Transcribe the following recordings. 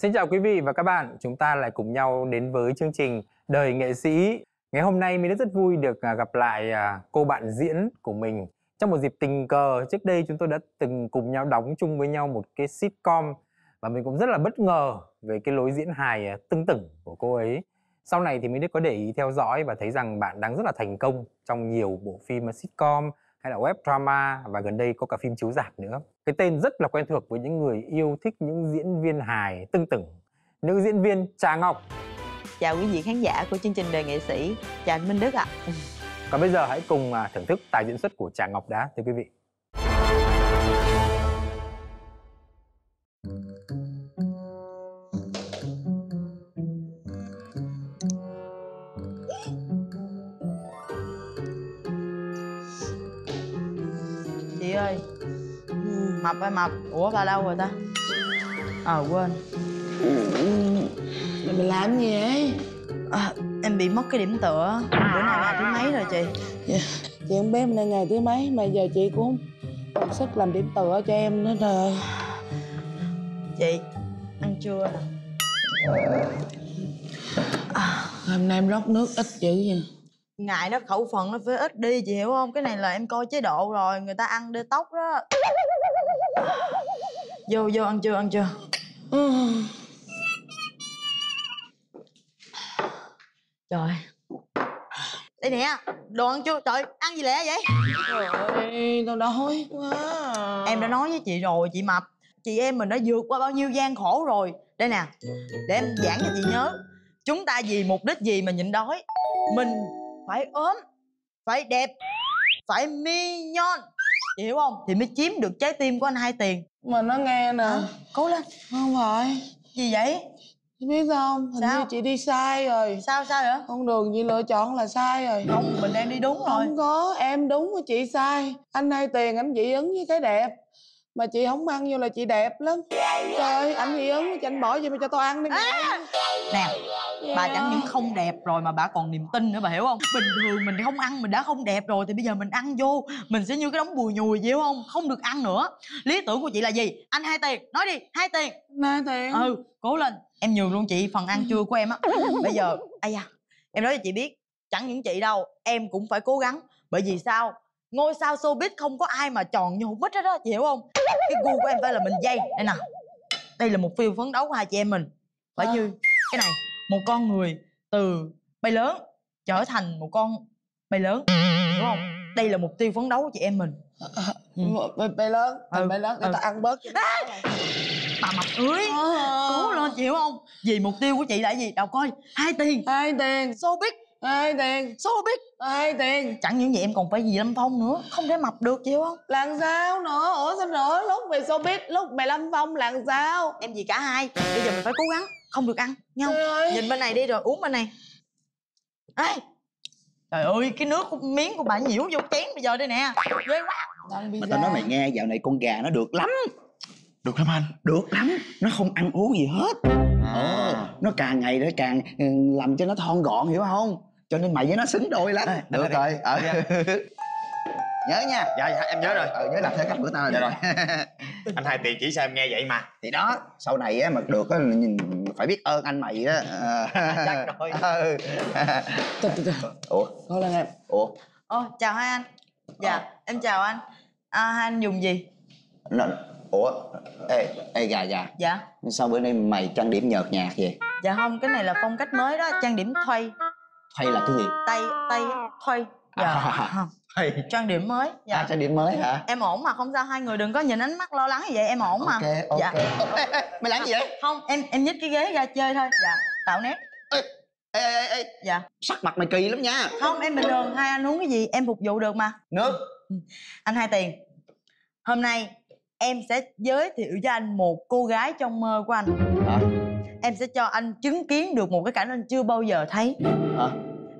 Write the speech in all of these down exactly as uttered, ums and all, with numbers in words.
Xin chào quý vị và các bạn, chúng ta lại cùng nhau đến với chương trình Đời Nghệ Sỹ. Ngày hôm nay mình rất vui được gặp lại cô bạn diễn của mình. Trong một dịp tình cờ, trước đây chúng tôi đã từng cùng nhau đóng chung với nhau một cái sitcom. Và mình cũng rất là bất ngờ về cái lối diễn hài tưng tửng của cô ấy. Sau này thì mình đã có để ý theo dõi và thấy rằng bạn đang rất là thành công trong nhiều bộ phim sitcom hay là web drama, và gần đây có cả phim chiếu rạp nữa. Cái tên rất là quen thuộc với những người yêu thích những diễn viên hài tưng tửng, nữ diễn viên Trà Ngọc. Chào quý vị khán giả của chương trình Đời Nghệ Sỹ. Chào anh Minh Đức ạ. À. Còn bây giờ hãy cùng thưởng thức tài diễn xuất của Trà Ngọc đã, thưa quý vị. Chị ơi, mập ơi mập. Ủa bà đâu rồi ta? Ờ à, quên. Mày làm gì vậy? À, em bị mất cái điểm tựa. Bữa nay ngày thứ mấy rồi chị? Yeah. Chị không biết hôm nay ngày thứ mấy mà giờ chị cũng không sức làm điểm tựa cho em nữa rồi. Chị ăn trưa nè. À, hôm nay em rót nước ít dữ vậy. Ngại nó khẩu phần nó phải ít đi, chị hiểu không? Cái này là em coi chế độ rồi, người ta ăn đưa tóc đó. Vô vô ăn chưa ăn chưa? Trời. Đây nè, đồ ăn chưa? Trời, ăn gì lẹ vậy? Trời ơi, tao đói quá. Em đã nói với chị rồi, chị mập. Chị em mình đã vượt qua bao nhiêu gian khổ rồi. Đây nè, để em giảng cho chị nhớ. Chúng ta vì mục đích gì mà nhịn đói? Mình phải ốm, phải đẹp, phải mi nhon, chị hiểu không? Thì mới chiếm được trái tim của anh Hai Tiền. Mà nó nghe nè. À, cố lên. Không phải. Gì vậy? Chị biết không? Hình sao? Như chị đi sai rồi. Sao sao vậy? Con đường chị lựa chọn là sai rồi. Không, mình em đi đúng rồi. Không có, em đúng mà chị sai. Anh Hai Tiền anh dị ứng với cái đẹp. Mà chị không ăn vô là chị đẹp lắm. Trời ơi, anh dị ứng, anh bỏ gì mà cho tao ăn đi. À! Nè, yeah. Bà chẳng những không đẹp rồi mà bà còn niềm tin nữa, bà hiểu không? Bình thường mình không ăn, mình đã không đẹp rồi. Thì bây giờ mình ăn vô, mình sẽ như cái đống bùi nhùi, hiểu không? Không được ăn nữa. Lý tưởng của chị là gì? Anh Hai Tiền, nói đi, Hai Tiền. Hai Tiền. Ừ, cố lên. Em nhường luôn chị phần ăn trưa của em á. Bây giờ, ai da, em nói cho chị biết, chẳng những chị đâu, em cũng phải cố gắng. Bởi vì sao? Ngôi sao showbiz không có ai mà tròn như hũ bích hết á, chị hiểu không? Cái gu của em phải là mình dây. Đây nè, đây là một phiêu phấn đấu của hai chị em mình. Phải à. Như cái này, một con người từ bay lớn trở thành một con bay lớn, đúng không? Đây là mục tiêu phấn đấu của chị em mình. À, ừ. Bay, bay lớn, thành ừ. Bay lớn, người ừ. Ta ăn bớt chứ. À, bà mập ưới, à. Cố lên, chị hiểu không? Vì mục tiêu của chị là gì? Đâu coi, Hai Tiền. Hai Tiền, showbiz. Hai Tiền, showbiz. Hai Tiền. Chẳng những vậy em còn phải gì Lâm Phong nữa. Không thể mập được chị không? Làm sao nữa? Ủa sao nữa? Lúc về showbiz, lúc về Lâm Phong làm sao? Em gì cả hai. Bây giờ mình phải cố gắng. Không được ăn, nghe không? Nhìn bên này đi rồi uống bên này. Ê! Trời ơi, cái nước miếng của bà nhiễu vô chén bây giờ đây nè. Ghê quá. Mà tao nói mày nghe, dạo này con gà nó được lắm. Được lắm anh? Được lắm. Nó không ăn uống gì hết. Ờ, nó càng ngày nó càng làm cho nó thon gọn, hiểu không? Cho nên mày với nó xính đôi lắm. À, được rồi, ờ. Nhớ nha. Dạ, dạ em nhớ rồi. Ừ, nhớ làm theo cách của tao rồi. Anh Hai Tiền chỉ sao em nghe vậy mà. Thì đó, sau này á mà được á nhìn phải biết ơn anh mày đó. Chắc rồi. Ủa, thôi lên em. Ủa. Ô, chào hai anh. Dạ, em chào anh. À, hai anh dùng gì? Ủa, ê, ê gà gà. Dạ. Sao bữa nay mày trang điểm nhợt nhạt vậy? Dạ không, cái này là phong cách mới đó, trang điểm thuây. Thuây là cái gì? Tây, tây, thuây. Dạ. Trang điểm mới. Dạ. À, trang điểm mới hả? Em ổn mà, không sao, hai người đừng có nhìn ánh mắt lo lắng như vậy, em ổn mà. Ok, ok. Dạ. Ê, ê, mày làm gì vậy? Không, em em nhích cái ghế ra chơi thôi. Dạ, tạo nét. Ê, ê, ê, ê. Dạ. Sắc mặt mày kỳ lắm nha. Không, em bình thường, hai anh uống cái gì em phục vụ được mà. Nước. Anh Hai Tiền, hôm nay em sẽ giới thiệu cho anh một cô gái trong mơ của anh. Hả? Em sẽ cho anh chứng kiến được một cái cảnh anh chưa bao giờ thấy. Hả?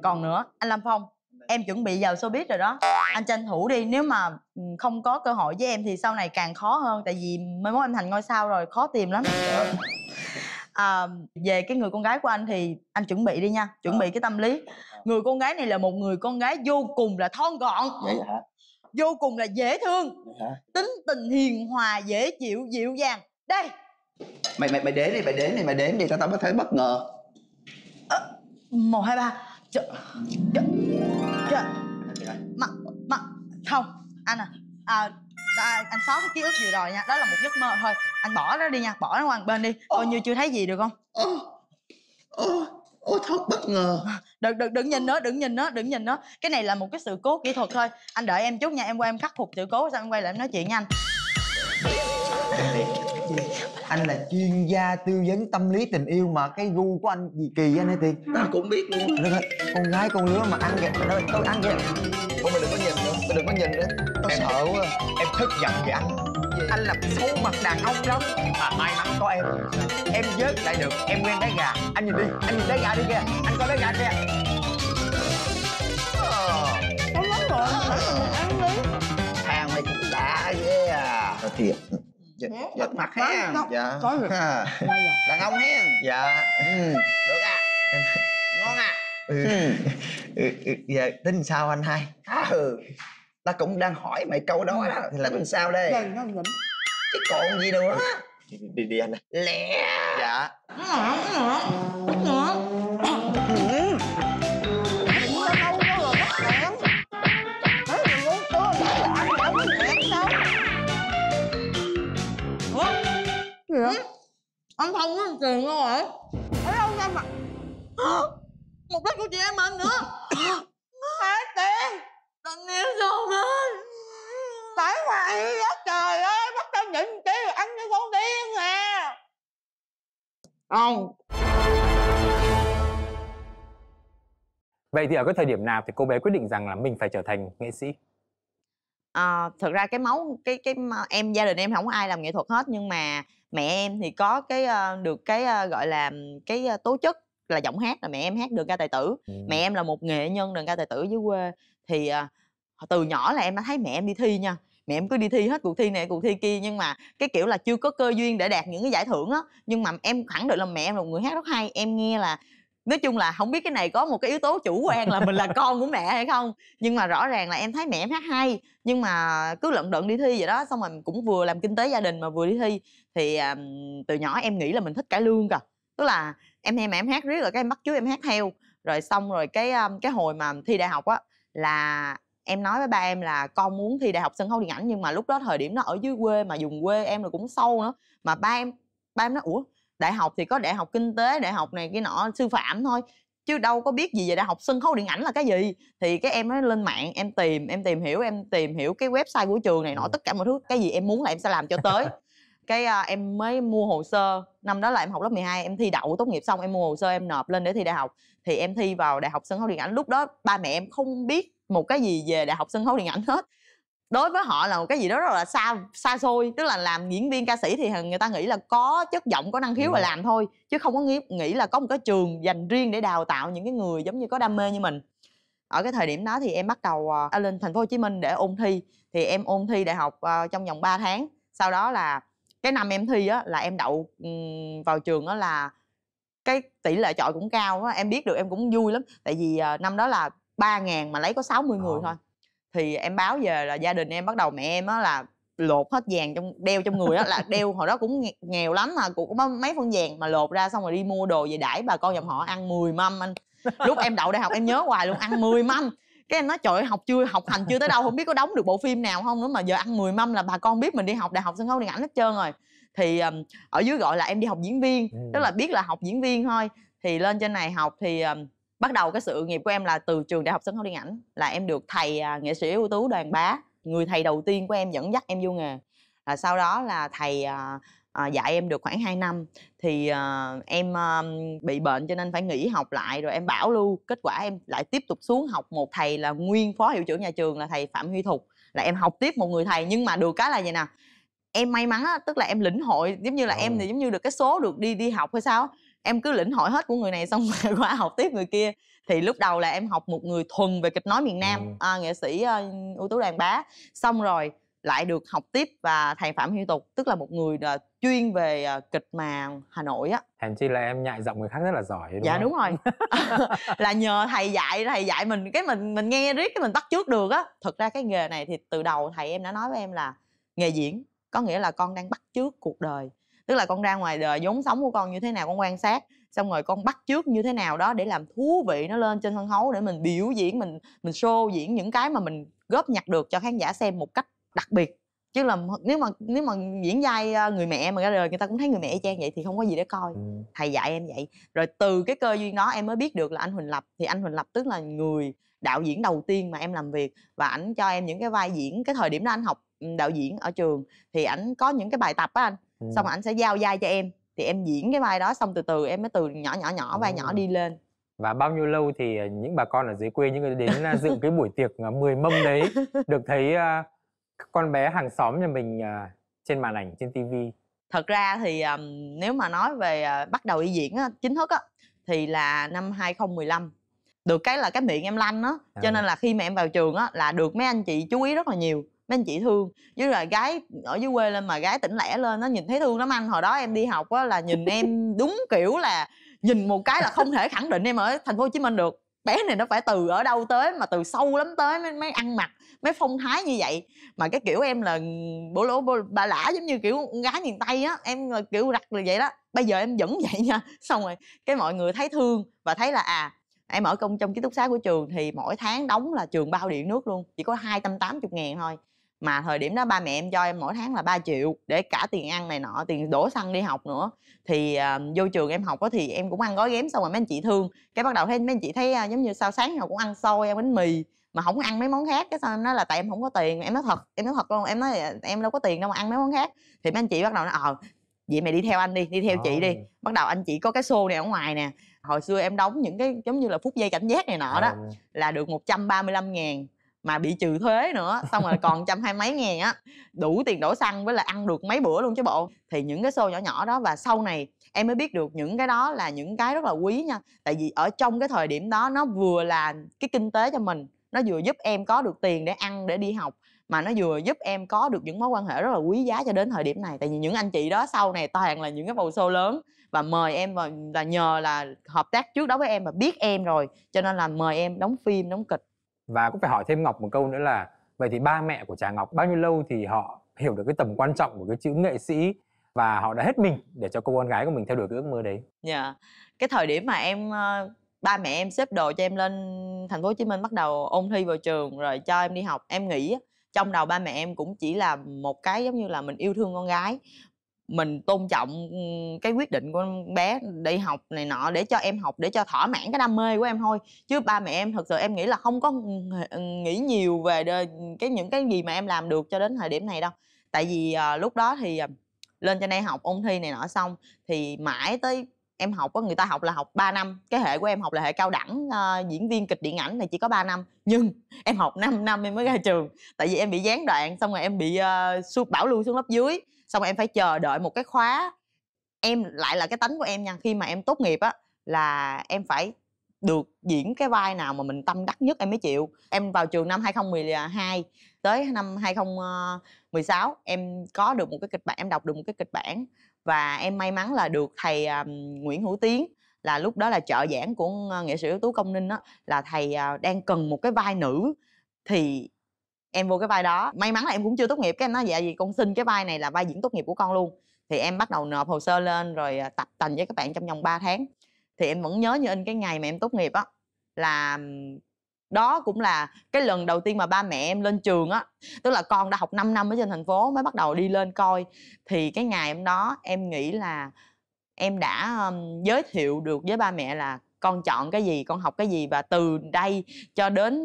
Còn nữa, anh Lâm Phong, em chuẩn bị vào showbiz rồi đó. Anh tranh thủ đi, nếu mà không có cơ hội với em thì sau này càng khó hơn. Tại vì mai mốt em thành ngôi sao rồi, khó tìm lắm. À, về cái người con gái của anh thì anh chuẩn bị đi nha. Chuẩn bị cái tâm lý. Người con gái này là một người con gái vô cùng là thon gọn. Vậy hả? Vô cùng là dễ thương. Hả? Tính tình hiền hòa, dễ chịu, dịu dàng. Đây, Mày mày mày đếm đi, mày đếm đi, mày đếm đi, tao tao mới thấy bất ngờ. À, một hai ba. Trời, trời, trời. Mặt, mặt, không, anh à, à đã, anh xóa cái ký ức gì rồi nha, đó là một giấc mơ thôi. Anh bỏ nó đi nha, bỏ nó qua một bên đi, coi như chưa thấy gì được không? Ô, ô, ô thật bất ngờ. Đừng, đừng, đừng nhìn nữa, đừng nhìn nữa, đừng nhìn nữa. Cái này là một cái sự cố kỹ thuật thôi. Anh đợi em chút nha, em qua em khắc phục sự cố xong em quay lại em nói chuyện nha anh. Anh là chuyên gia tư vấn tâm lý tình yêu mà cái gu của anh gì kỳ anh ấy Tiền? Tao cũng biết luôn. Con gái con lứa mà ăn kìa, tôi ăn kìa. Ủa mày đừng có nhìn nữa, mày đừng có nhìn nữa. Tôi em sợ quá, em thức giận về anh. Anh làm xấu mặt đàn ông lắm. Mà may mắn có em, em vớt lại được, em quen đá gà. Anh nhìn đi, anh nhìn đá gà đi kìa, anh coi đá gà kìa. Tốt lắm rồi, ăn đi. Hàng mày cũng đã ghê à. Nó thiệt. Dạ, giật mặt hen. Dạ. Có được. Đàn ông hen. Dạ. Ừ. Được à. Ngon à. Ừ. Ừ. Dạ, tính sao anh hai? À, ừ. Ta cũng đang hỏi mày câu đó đó. Thì là tính sao đây? Đừng nó nhỉnh. Chứ còn gì đâu á. Đi, đi đi anh ơi. Lẹ. Dạ. Ừ. Anh không có tiền đâu rồi. Ở đâu ra mà một lát của chị em anh nữa. Phải tiền. Tình yêu sao anh? Phải hoài đó trời ơi. Bắt tao nhịn chứ anh như con điên nè. Không. Vậy thì ở cái thời điểm nào thì cô bé quyết định rằng là mình phải trở thành nghệ sĩ? À, thực ra cái máu cái cái em gia đình em không có ai làm nghệ thuật hết, nhưng mà mẹ em thì có cái được cái gọi là cái tố chất là giọng hát, là mẹ em hát được ca tài tử. Ừ. Mẹ em là một nghệ nhân đờn ca tài tử dưới quê, thì từ nhỏ là em đã thấy mẹ em đi thi nha, mẹ em cứ đi thi hết cuộc thi này cuộc thi kia, nhưng mà cái kiểu là chưa có cơ duyên để đạt những cái giải thưởng á. Nhưng mà em khẳng định là mẹ em là một người hát rất hay. Em nghe là nói chung là không biết cái này có một cái yếu tố chủ quan là mình là con của mẹ hay không, nhưng mà rõ ràng là em thấy mẹ em hát hay, nhưng mà cứ lận đận đi thi vậy đó. Xong rồi cũng vừa làm kinh tế gia đình mà vừa đi thi, thì um, từ nhỏ em nghĩ là mình thích cải lương cơ, tức là em nghe mẹ em hát riết rồi cái em bắt chước em hát theo. Rồi xong rồi cái um, cái hồi mà thi đại học á, là em nói với ba em là con muốn thi đại học sân khấu điện ảnh, nhưng mà lúc đó thời điểm nó ở dưới quê mà vùng quê em là cũng sâu nữa, mà ba em ba em nói ủa đại học thì có đại học kinh tế, đại học này cái nọ, sư phạm thôi, chứ đâu có biết gì về đại học sân khấu điện ảnh là cái gì. Thì cái em ấy lên mạng em tìm, em tìm hiểu, em tìm hiểu cái website của trường này nọ, tất cả mọi thứ, cái gì em muốn là em sẽ làm cho tới. Cái à, em mới mua hồ sơ, năm đó là em học lớp mười hai, em thi đậu tốt nghiệp xong em mua hồ sơ em nộp lên để thi đại học. Thì em thi vào đại học sân khấu điện ảnh, lúc đó ba mẹ em không biết một cái gì về đại học sân khấu điện ảnh hết. Đối với họ là một cái gì đó rất là xa xa xôi, tức là làm diễn viên ca sĩ thì người ta nghĩ là có chất giọng, có năng khiếu là làm thôi, chứ không có nghĩ, nghĩ là có một cái trường dành riêng để đào tạo những cái người giống như có đam mê như mình. Ở cái thời điểm đó thì em bắt đầu à, lên thành phố Hồ Chí Minh để ôn thi. Thì em ôn thi đại học à, trong vòng ba tháng. Sau đó là cái năm em thi á, là em đậu um, vào trường á, là cái tỷ lệ chọi cũng cao á. Em biết được em cũng vui lắm, tại vì à, năm đó là ba ngàn mà lấy có sáu mươi người thôi. Thì em báo về là gia đình em bắt đầu mẹ em á là lột hết vàng trong đeo trong người á, là đeo hồi đó cũng nghèo lắm mà cũng mấy phân vàng mà lột ra xong rồi đi mua đồ về đãi bà con dòng họ ăn mười mâm anh. Lúc em đậu đại học em nhớ hoài luôn, ăn mười mâm. Cái em nói trời ơi, học chưa, học hành chưa tới đâu, không biết có đóng được bộ phim nào không nữa mà giờ ăn mười mâm là bà con biết mình đi học đại học sân khấu điện ảnh hết trơn rồi. Thì um, ở dưới gọi là em đi học diễn viên, tức là biết là học diễn viên thôi. Thì lên trên này học thì um, bắt đầu cái sự nghiệp của em là từ trường đại học sân khấu điện ảnh, là em được thầy à, nghệ sĩ ưu tú Đoàn Bá, người thầy đầu tiên của em dẫn dắt em vô nghề. À, sau đó là thầy à, à, dạy em được khoảng hai năm thì à, em à, bị bệnh cho nên phải nghỉ học lại, rồi em bảo lưu, kết quả em lại tiếp tục xuống học một thầy là nguyên phó hiệu trưởng nhà trường là thầy Phạm Huy Thục, là em học tiếp một người thầy. Nhưng mà được cái là vậy nè, em may mắn á, tức là em lĩnh hội giống như là ừ. em thì giống như được cái số được đi đi học hay sao, em cứ lĩnh hội hết của người này xong rồi qua học tiếp người kia. Thì lúc đầu là em học một người thuần về kịch nói miền Nam, ừ. à, nghệ sĩ ưu uh, tú Đoàn Bá, xong rồi lại được học tiếp và thầy Phạm Huy Tục, tức là một người uh, chuyên về uh, kịch mà Hà Nội á. Hèn chi là em nhại giọng người khác rất là giỏi đúng dạ không? Đúng rồi. Là nhờ thầy dạy, thầy dạy mình cái mình mình nghe riết cái mình bắt chước được á. Thực ra cái nghề này thì từ đầu thầy em đã nói với em là nghề diễn, có nghĩa là con đang bắt chước cuộc đời. Tức là con ra ngoài đời vốn sống của con như thế nào, con quan sát, xong rồi con bắt chước như thế nào đó để làm thú vị nó lên trên sân khấu, để mình biểu diễn, mình mình show diễn những cái mà mình góp nhặt được cho khán giả xem một cách đặc biệt. Chứ là nếu mà nếu mà diễn vai người mẹ mà ra đời người ta cũng thấy người mẹ y chang vậy thì không có gì để coi. Ừ. Thầy dạy em vậy. Rồi từ cái cơ duyên đó em mới biết được là anh Huỳnh Lập. Thì anh Huỳnh Lập tức là người đạo diễn đầu tiên mà em làm việc. Và ảnh cho em những cái vai diễn. Cái thời điểm đó anh học đạo diễn ở trường. Thì ảnh có những cái bài tập á anh. Ừ. Xong ảnh sẽ giao vai cho em. Thì em diễn cái vai đó xong từ từ em mới từ nhỏ nhỏ nhỏ ừ. vai nhỏ đi lên. Và bao nhiêu lâu thì những bà con ở dưới quê, những người đến dự cái buổi tiệc mười mâm đấy được thấy con bé hàng xóm nhà mình uh, trên màn ảnh, trên tivi. Thật ra thì um, nếu mà nói về uh, bắt đầu đi diễn á, chính thức á, thì là năm hai không một lăm. Được cái là cái miệng em lanh á à. Cho nên là khi mà em vào trường á, là được mấy anh chị chú ý rất là nhiều. Mấy anh chị thương. Với là gái ở dưới quê lên mà gái tỉnh lẻ lên, nó nhìn thấy thương lắm anh. Hồi đó em đi học á, là nhìn em đúng kiểu là nhìn một cái là không thể khẳng định em ở thành phố Hồ Chí Minh được. Bé này nó phải từ ở đâu tới, mà từ sâu lắm tới mới, mới ăn mặc, mới phong thái như vậy. Mà cái kiểu em là bổ lỗ bổ, bà lã giống như kiểu gái miền Tây á. Em là kiểu rặt là vậy đó. Bây giờ em vẫn vậy nha. Xong rồi cái mọi người thấy thương và thấy là à, em ở công trong ký túc xá của trường thì mỗi tháng đóng là trường bao điện nước luôn. Chỉ có hai trăm tám mươi ngàn thôi. Mà thời điểm đó ba mẹ em cho em mỗi tháng là ba triệu. Để cả tiền ăn này nọ, tiền đổ xăng đi học nữa. Thì uh, vô trường em học đó, thì em cũng ăn gói ghém. Xong rồi mấy anh chị thương. Cái bắt đầu thấy mấy anh chị thấy uh, giống như sao sáng nào cũng ăn xôi, ăn bánh mì mà không ăn mấy món khác. Cái sao em nói là tại em không có tiền. Em nói thật, em nói thật luôn. Em nói em đâu có tiền đâu mà ăn mấy món khác. Thì mấy anh chị bắt đầu nói ờ à, vậy mày đi theo anh đi, đi theo à. chị đi. Bắt đầu anh chị có cái show này ở ngoài nè. Hồi xưa em đóng những cái giống như là phút giây cảnh giác này nọ đó à. Là được một trăm ba mươi lăm ngàn mà bị trừ thuế nữa, xong rồi còn trăm hai mấy ngàn á, đủ tiền đổ xăng với là ăn được mấy bữa luôn chứ bộ. Thì những cái show nhỏ nhỏ đó, và sau này em mới biết được những cái đó là những cái rất là quý nha. Tại vì ở trong cái thời điểm đó nó vừa là cái kinh tế cho mình, nó vừa giúp em có được tiền để ăn, để đi học, mà nó vừa giúp em có được những mối quan hệ rất là quý giá cho đến thời điểm này. Tại vì những anh chị đó sau này toàn là những cái bầu show lớn và mời em, và là nhờ là hợp tác trước đó với em và biết em rồi cho nên là mời em đóng phim, đóng kịch. Và cũng phải hỏi thêm Ngọc một câu nữa là vậy thì ba mẹ của Trà Ngọc bao nhiêu lâu thì họ hiểu được cái tầm quan trọng của cái chữ nghệ sĩ và họ đã hết mình để cho cô con gái của mình theo đuổi cái ước mơ đấy? Dạ, yeah. Cái thời điểm mà em ba mẹ em xếp đồ cho em lên thành phố Hồ Chí Minh bắt đầu ôn thi vào trường rồi cho em đi học, em nghĩ trong đầu ba mẹ em cũng chỉ là một cái giống như là mình yêu thương con gái, mình tôn trọng cái quyết định của bé đi học này nọ để cho em học, để cho thỏa mãn cái đam mê của em thôi. Chứ ba mẹ em thật sự em nghĩ là không có nghĩ nhiều về cái những cái gì mà em làm được cho đến thời điểm này đâu. Tại vì à, lúc đó thì à, lên trên đây học ôn thi này nọ xong thì mãi tới em học á, người ta học là học ba năm. Cái hệ của em học là hệ cao đẳng à, diễn viên kịch điện ảnh này chỉ có ba năm. Nhưng em học năm năm em mới ra trường. Tại vì em bị gián đoạn, xong rồi em bị à, bảo lưu xuống lớp dưới. Xong rồi em phải chờ đợi một cái khóa. Em lại là cái tánh của em nha. Khi mà em tốt nghiệp á, là em phải được diễn cái vai nào mà mình tâm đắc nhất em mới chịu. Em vào trường năm hai không một hai. Tới năm hai không một sáu em có được một cái kịch bản. Em đọc được một cái kịch bản. Và em may mắn là được thầy um, Nguyễn Hữu Tiến, là lúc đó là trợ giảng của nghệ sĩ ưu tú Công Ninh á, là thầy uh, đang cần một cái vai nữ. Thì em vô cái vai đó, may mắn là em cũng chưa tốt nghiệp. Cái em nói dạ gì con xin cái vai này là vai diễn tốt nghiệp của con luôn. Thì em bắt đầu nộp hồ sơ lên rồi tập tành với các bạn trong vòng ba tháng. Thì em vẫn nhớ như in cái ngày mà em tốt nghiệp á, là đó cũng là cái lần đầu tiên mà ba mẹ em lên trường á. Tức là con đã học năm năm ở trên thành phố mới bắt đầu đi lên coi. Thì cái ngày em đó em nghĩ là em đã um, giới thiệu được với ba mẹ là con chọn cái gì, con học cái gì, và từ đây cho đến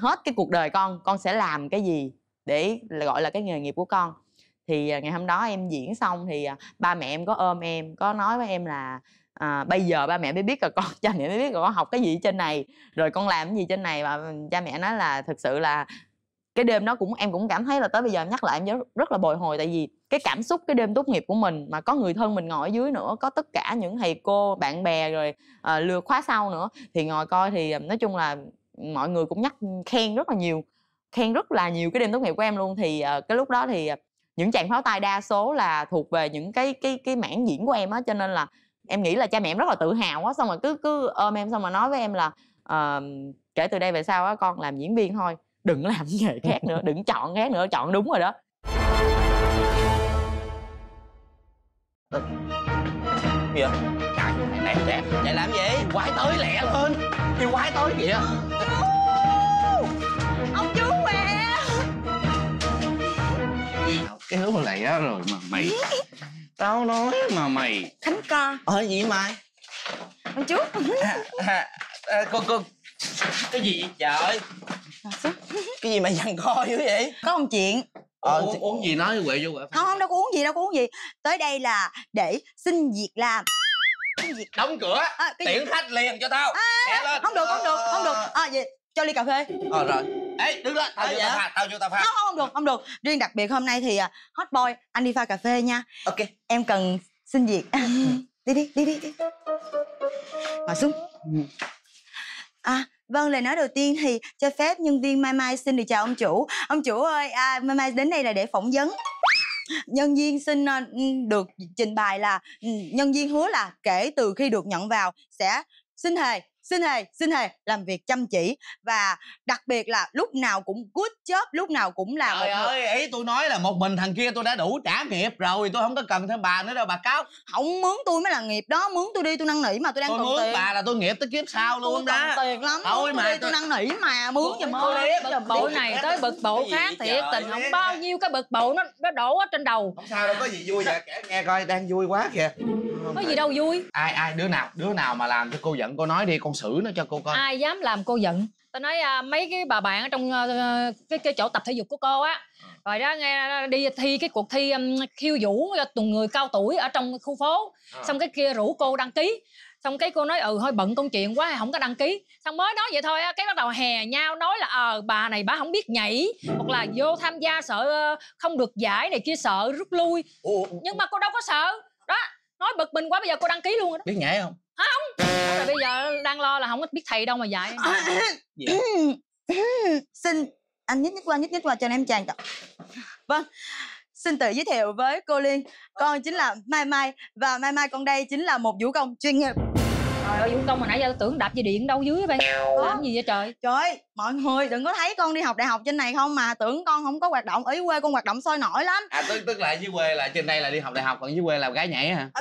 hết cái cuộc đời con, con sẽ làm cái gì để gọi là cái nghề nghiệp của con. Thì ngày hôm đó em diễn xong thì ba mẹ em có ôm em, có nói với em là à, bây giờ ba mẹ mới biết là con, cha mẹ mới biết là con học cái gì trên này, rồi con làm cái gì trên này. Và cha mẹ nói là thực sự là cái đêm đó cũng em cũng cảm thấy là tới bây giờ em nhắc lại em rất là bồi hồi. Tại vì cái cảm xúc cái đêm tốt nghiệp của mình mà có người thân mình ngồi ở dưới nữa, có tất cả những thầy cô, bạn bè rồi à, lừa khóa sau nữa. Thì ngồi coi thì nói chung là mọi người cũng nhắc khen rất là nhiều, khen rất là nhiều cái đêm tốt nghiệp của em luôn. Thì à, cái lúc đó thì những tràng pháo tay đa số là thuộc về những cái cái cái mảng diễn của em á. Cho nên là em nghĩ là cha mẹ em rất là tự hào á. Xong rồi cứ cứ ôm em xong mà nói với em là à, kể từ đây về sau á con làm diễn viên thôi, đừng làm nghề khác nữa, đừng chọn khác nữa, chọn đúng rồi đó. Gì vậy? Trời ơi, đẹp đẹp. Vậy làm gì? Quái tới lẹ lên. Kêu quái tới kìa. Ông chú mẹ. Cái lúc này á rồi mà mày. Tao nói mà mày. Thánh ca. Ờ gì mày? Ông chú. À, à, à, cô cô. Cái gì vậy? Trời. Cái gì mà dằn co dữ vậy? Có một chuyện. Ờ, uống, uống gì nói quậy vô quậy. Không, không đâu có uống gì đâu, có uống gì. Tới đây là để xin việc làm. Xin việc. Đóng cửa, à, tiễn gì? Khách liền cho tao. À, lên. Không được, không được, không được. À, vậy cho ly cà phê. Ờ rồi. Ê, đứng lên, tao vô tao pha, tao vô tao pha. Không, không được, không được. Riêng đặc biệt hôm nay thì hot boy anh đi pha cà phê nha. Ok. Em cần xin việc. Đi đi, đi đi. Ngồi xuống. À, vâng, lời nói đầu tiên thì cho phép nhân viên Mai Mai xin được chào ông chủ. Ông chủ ơi, à, Mai Mai đến đây là để phỏng vấn. Nhân viên xin uh, được trình bày là nhân viên hứa là kể từ khi được nhận vào sẽ xin hề, xin hề, xin hề làm việc chăm chỉ. Và đặc biệt là lúc nào cũng good job, lúc nào cũng là. Trời ơi, người... ý tôi nói là một mình thằng kia tôi đã đủ trả nghiệp rồi. Tôi không có cần thêm bà nữa đâu bà cáo. Không, mướn tôi mới là nghiệp đó, mướn tôi đi tôi năn nỉ mà tôi đang tôi cần mướn tiền. Bà là tôi nghiệp tới kiếp sau luôn đó. Tôi cần tiền lắm, tôi mà đi tôi... tôi năn nỉ mà mướn giùm ơi. Bực bội này tới bực bội khác thiệt tình, không bao nhiêu cái bực bội nó nó đổ ở trên đầu. Không sao đâu, có gì vui vậy kể nghe coi, đang vui quá kìa. Có gì đâu vui. Ai ai đứa nào, đứa nào mà làm cho cô giận cô nói đi, con xử nó cho cô coi. Ai dám làm cô giận? Tao nói à, mấy cái bà bạn ở trong à, cái, cái chỗ tập thể dục của cô á, rồi đó nghe đi thi cái cuộc thi um, khiêu vũ từng người cao tuổi ở trong khu phố, à. Xong cái kia rủ cô đăng ký, xong cái cô nói ừ thôi bận công chuyện quá không có đăng ký, xong mới nói vậy thôi á, cái bắt đầu hè nhau nói là ờ à, bà này bà không biết nhảy, hoặc là vô tham gia sợ không được giải này kia sợ rút lui. Ủa, nhưng mà cô đâu có sợ đó. Nói bực mình quá, bây giờ cô đăng ký luôn rồi đó. Biết nhảy không? Không. Đó là bây giờ đang lo là không biết thầy đâu mà dạy. Dạ. Xin anh nhích nhích qua, nhích nhích qua cho em chàng. Vâng, xin tự giới thiệu với cô Liên. Con chính là Mai Mai. Và Mai Mai con đây chính là một vũ công chuyên nghiệp. Trời ơi, vũ công hồi nãy giờ tưởng đạp dây điện đâu dưới vậy? Làm gì vậy trời? Trời ơi, mọi người đừng có thấy con đi học đại học trên này không mà tưởng con không có hoạt động, ý quê con hoạt động sôi nổi lắm. À tức tức là dưới quê là trên đây là đi học đại học, còn dưới quê là gái nhảy hả? À,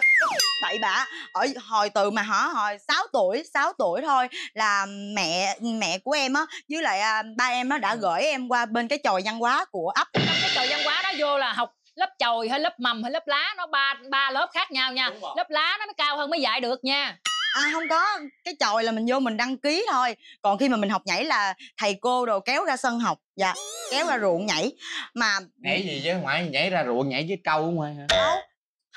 bậy bạ. Ở hồi từ mà hả, hồi sáu tuổi, sáu tuổi thôi là mẹ mẹ của em á với lại ba em nó đã gửi em qua bên cái chòi văn hóa của ấp. Cái chòi văn hóa đó vô là học lớp chòi hay lớp mầm hay lớp lá, nó ba ba lớp khác nhau nha. Lớp lá nó mới cao hơn mới dạy được nha. À không có, cái chòi là mình vô mình đăng ký thôi. Còn khi mà mình học nhảy là thầy cô đồ kéo ra sân học. Dạ, kéo ra ruộng nhảy. Mà nhảy gì chứ, ngoại nhảy ra ruộng nhảy với câu không hả? Không,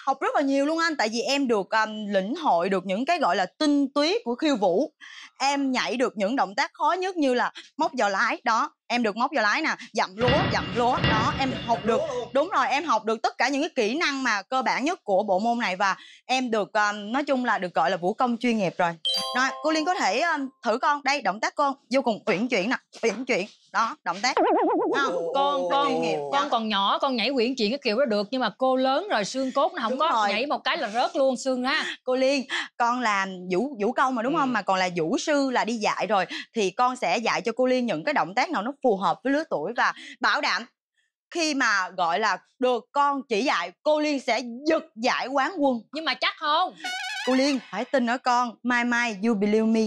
học rất là nhiều luôn anh. Tại vì em được um, lĩnh hội được những cái gọi là tinh túy của khiêu vũ. Em nhảy được những động tác khó nhất như là móc vào lái. Đó, em được móc vào lái nè. Dặm lúa, dặm lúa. Đó, em học được. Đúng rồi, em học được tất cả những cái kỹ năng mà cơ bản nhất của bộ môn này. Và em được, um, nói chung là được gọi là vũ công chuyên nghiệp rồi. Rồi, cô Liên có thể um, thử con. Đây, động tác con vô cùng uyển chuyển nè. Uyển chuyển. Đó, động tác à, Con con con còn nhỏ, con nhảy uyển chuyển cái kiểu đó được. Nhưng mà cô lớn rồi, xương cốt nó không đúng có rồi. Nhảy một cái là rớt luôn xương ra. Cô Liên, con làm vũ vũ công mà đúng ừ. không? Mà còn là vũ sư là đi dạy rồi. Thì con sẽ dạy cho cô Liên những cái động tác nào nó phù hợp với lứa tuổi. Và bảo đảm khi mà gọi là được con chỉ dạy, cô Liên sẽ giật giải quán quân. Nhưng mà chắc không? Cô Liên hãy tin ở con. Mai Mai, you believe me.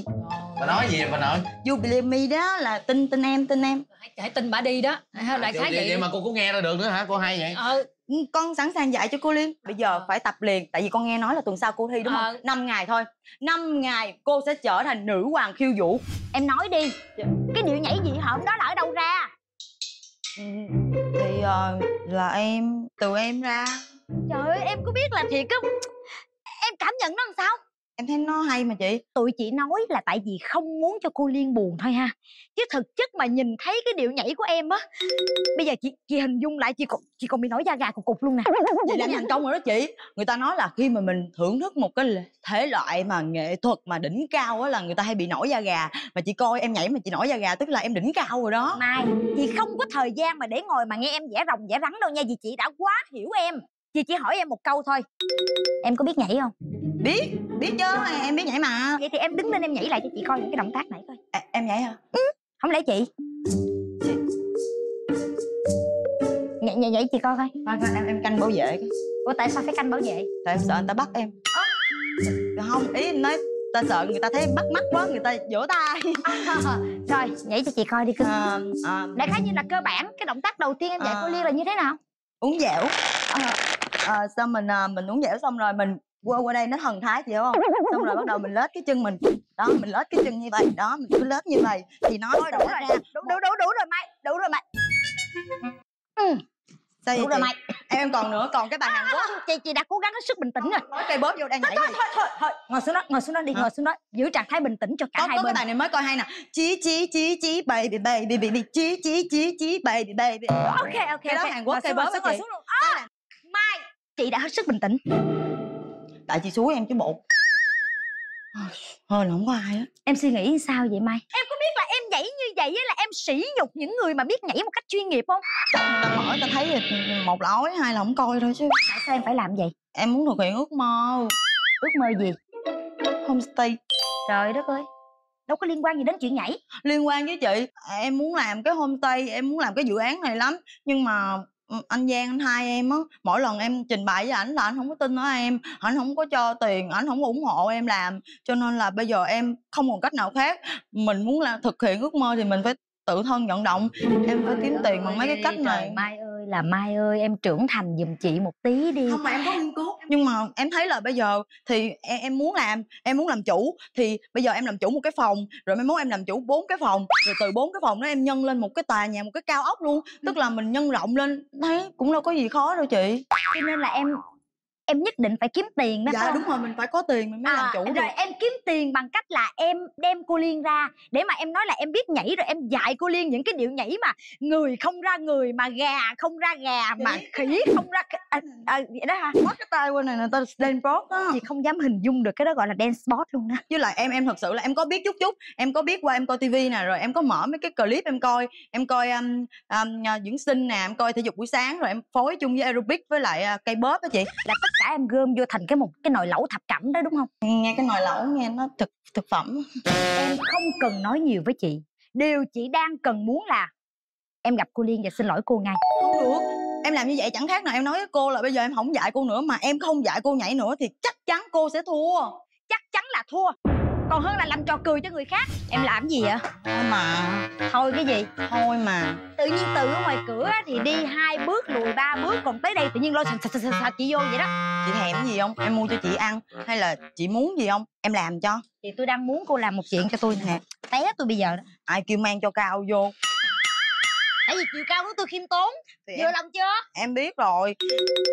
Bà nói gì vậy bà nội? You believe me đó là tin, tin em, tin em. Hãy tin bà đi đó. À, lại khá vậy, vậy, vậy mà cô cũng nghe ra được nữa hả? Cô hay vậy? Ừ. Con sẵn sàng dạy cho cô Liên. Bây giờ phải tập liền. Tại vì con nghe nói là tuần sau cô thi đúng không? À. năm ngày thôi. năm ngày cô sẽ trở thành nữ hoàng khiêu vũ. Em nói đi. Cái điệu nhảy gì hổm đó là ở đâu ra? Thì uh, là em, từ em ra. Trời ơi, em có biết là thiệt á. Em cảm nhận nó làm sao? Em thấy nó hay mà chị. Tụi chị nói là tại vì không muốn cho cô Liên buồn thôi ha. Chứ thực chất mà nhìn thấy cái điệu nhảy của em á, bây giờ chị chị hình dung lại, chị còn, chị còn bị nổi da gà cục cục luôn nè. Chị làm thành công rồi đó chị. Người ta nói là khi mà mình thưởng thức một cái thể loại mà nghệ thuật mà đỉnh cao á là người ta hay bị nổi da gà. Mà chị coi em nhảy mà chị nổi da gà tức là em đỉnh cao rồi đó. Mai, chị không có thời gian mà để ngồi mà nghe em vẽ rồng vẽ rắn đâu nha. Vì chị đã quá hiểu em. Chị chỉ hỏi em một câu thôi. Em có biết nhảy không? Biết, biết chứ, em biết nhảy mà. Vậy thì em đứng lên em nhảy lại cho chị coi những cái động tác này coi. À, em nhảy hả? Ừ, không lẽ chị Nhảy, nhảy, nhảy chị coi coi. Coi coi, em, em canh bảo vệ cái. Ủa tại sao phải canh bảo vệ? Tại em sợ người ta bắt em. À. Không, ý em nói ta sợ người ta thấy em bắt mắt quá, người ta vỗ tay. À, rồi nhảy cho chị coi đi cưng. À, à... Đại khái như là cơ bản cái động tác đầu tiên em dạy à... cô Liên là như thế nào? Uống dẻo. À, à, sao mình à, mình uống dẻo xong rồi mình qua qua đây nó thần thái chị hiểu không? Xong rồi bắt đầu mình lết cái chân mình. Đó, mình lết cái chân như vậy. Đó, mình cứ lết như vậy thì nó thôi, đủ rồi, ra. Đủ đủ đủ đủ rồi mày, đủ rồi mày. Ừ. Sao đủ rồi mày. Em còn nữa, còn cái bài Hàn Quốc. Chị chị đã cố gắng hết sức bình tĩnh rồi. Nói cây bóp vô đang nhảy. Thôi thôi thôi thôi, ngồi xuống đó, ngồi xuống đó đi, ngồi xuống đó. Giữ trạng thái bình tĩnh cho cả hai bên. Có cái bài này mới coi hay nè. Chí chí chí chí baby baby baby chí chí chí chí baby baby. Ok ok. Cái đó Hàn Quốc cây bóp ngồi xuống luôn. Mai, chị đã hết sức bình tĩnh. Tại chị xúi em chứ bộ. Thôi là không có ai á. Em suy nghĩ sao vậy Mai? Em có biết là em nhảy như vậy là em sỉ nhục những người mà biết nhảy một cách chuyên nghiệp không? Ta mở ta thấy một là ói, hai là không coi thôi chứ. Tại sao em phải làm vậy? Em muốn thực hiện ước mơ. Ước mơ gì? Homestay. Trời đất ơi, đâu có liên quan gì đến chuyện nhảy. Liên quan với chị. Em muốn làm cái homestay, em muốn làm cái dự án này lắm. Nhưng mà anh Giang, anh hai em á, mỗi lần em trình bày với ảnh là anh không có tin ở em, anh không có cho tiền, anh không có ủng hộ em làm, cho nên là bây giờ em không còn cách nào khác. Mình muốn là thực hiện ước mơ thì mình phải tự thân vận động, em phải kiếm tiền bằng mấy cái cách này. Mai ơi là Mai ơi, em trưởng thành giùm chị một tí đi. Không mà em có nghiên cứu, nhưng mà em thấy là bây giờ thì em, em muốn làm, em muốn làm chủ thì bây giờ em làm chủ một cái phòng, rồi mai mốt em làm chủ bốn cái phòng, rồi từ bốn cái phòng đó em nhân lên một cái tòa nhà, một cái cao ốc luôn. Tức là mình nhân rộng lên, thấy cũng đâu có gì khó đâu chị. Cho nên là em em nhất định phải kiếm tiền đó. Dạ không? Đúng rồi, mình phải có tiền mình mới à, làm chủ rồi được. Em kiếm tiền bằng cách là em đem cô Liên ra để mà em nói là em biết nhảy, rồi em dạy cô Liên những cái điệu nhảy mà người không ra người, mà gà không ra gà, mà khỉ không ra khỉ. À, à, vậy đó hả? Mất cái tay qua này là ta dance sport đó. Chị không dám hình dung được cái đó gọi là dance sport luôn đó. Với lại em em thật sự là em có biết chút chút, em có biết qua em coi tivi nè, rồi em có mở mấy cái clip em coi, em coi um, um, dưỡng sinh nè, em coi thể dục buổi sáng, rồi em phối chung với aerobic với lại uh, K-pop đó chị. Là tất cả em gom vô thành cái một cái nồi lẩu thập cẩm đó đúng không? Nghe cái nồi lẩu nghe nó thực thực phẩm. Em không cần nói nhiều với chị, điều chị đang cần muốn là em gặp cô Liên và xin lỗi cô ngay. Không được, em làm như vậy chẳng khác nào em nói với cô là bây giờ em không dạy cô nữa, mà em không dạy cô nhảy nữa thì chắc chắn cô sẽ thua. Chắc chắn là thua, còn hơn là làm trò cười cho người khác. Em làm gì vậy? Thôi mà. Thôi cái gì? Thôi mà. Tự nhiên từ ngoài cửa thì đi hai bước lùi ba bước, còn tới đây tự nhiên lo sạch chị vô vậy đó. Chị thèm gì không? Em mua cho chị ăn, hay là chị muốn gì không? Em làm cho. Thì tôi đang muốn cô làm một chuyện cho tôi nè. Té tôi bây giờ đó. Ai kêu mang cho cao vô? Tại vì chiều cao của tôi khiêm tốn. Vừa lòng chưa? Em biết rồi.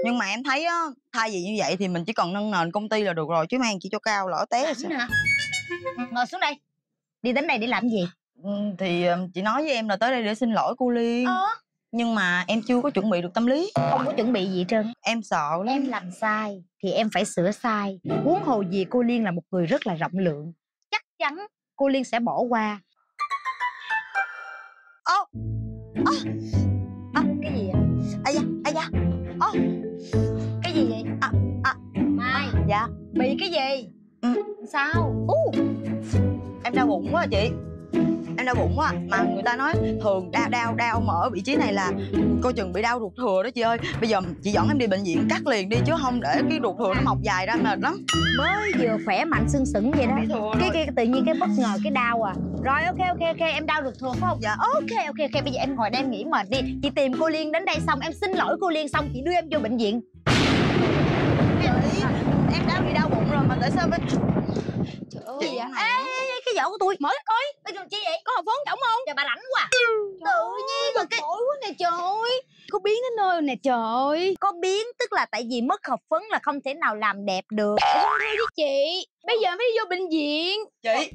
Nhưng mà em thấy á, thay vì như vậy thì mình chỉ cần nâng nền công ty là được rồi, chứ mang chỉ cho cao lỡ té rồi. Ngồi xuống đây. Đi đến đây để làm gì? Thì chị nói với em là tới đây để xin lỗi cô Liên. Ờ. Nhưng mà em chưa có chuẩn bị được tâm lý. Không có chuẩn bị gì hết trơn. Em sợ lắm. Em làm sai thì em phải sửa sai. Huống hồ gì cô Liên là một người rất là rộng lượng. Chắc chắn cô Liên sẽ bỏ qua. Ô ô ô, cái gì vậy? À da, à da. Ô, cái gì vậy? À, à. Mai. Dạ. Bị cái gì? Ừ. Sao? Uh. Em đau bụng quá chị. Em đau bụng quá. Mà người ta nói thường đau đau đau mà ở vị trí này là coi chừng bị đau ruột thừa đó chị ơi. Bây giờ chị dẫn em đi bệnh viện cắt liền đi, chứ không để cái ruột thừa nó mọc dài ra mệt lắm. Mới vừa khỏe mạnh sưng sững vậy đó, cái kia tự nhiên cái bất ngờ cái đau à. Rồi ok ok ok em đau ruột thừa phải không? Dạ. Ok ok ok bây giờ em ngồi đây em nghỉ mệt đi. Chị tìm cô Liên đến đây xong em xin lỗi cô Liên, xong chị đưa em vô bệnh viện. Em đã bị đau bụng rồi mà tại sao phải... Trời ơi gì vậy? Ê, cái vợ của tôi mở coi. Bây giờ chi vậy? Có hộp phấn trỏng không? Trời bà lãnh quá. Tự nhiên mà cái... Trời quá nè trời. Có biến đến nơi nè trời. Có biến tức là tại vì mất hộp phấn là không thể nào làm đẹp được. Em không thấy với chị. Bây giờ mới đi vô bệnh viện. Chị,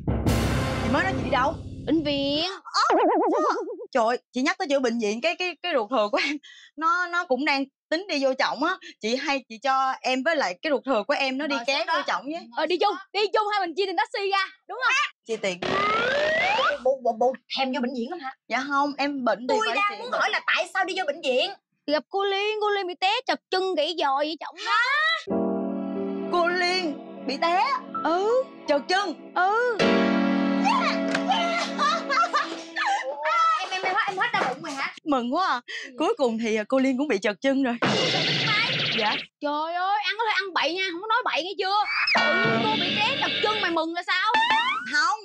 chị mới nói chị đi đâu? Bệnh viện. Ồ, trời ơi, chị nhắc tới chữ bệnh viện, cái cái cái ruột thừa của em nó nó cũng đang tính đi vô chổng á chị, hay chị cho em với lại cái ruột thừa của em nó đi kéo vô chổng với. Ờ đi chung đi chung hai mình chia tiền taxi ra đúng không? À, chia tiền. Bộ bộ bộ thèm vô bệnh viện lắm hả? Dạ không, em bệnh thì tôi phải đang muốn hỏi là tại sao đi vô bệnh viện? Gặp cô Liên, cô Liên bị té chập chân gãy giò vậy chổng đó. Cô Liên bị té? Ừ, chật chân. Ừ. Yeah, yeah. Em hết đau bụng rồi hả? Mừng quá à. Cuối cùng thì cô Liên cũng bị trật chân rồi. Dạ. Trời ơi, ăn có thể ăn bậy nha, không có nói bậy nghe chưa. Tự nhiên cô bị té đập chân mày mừng là sao? Không,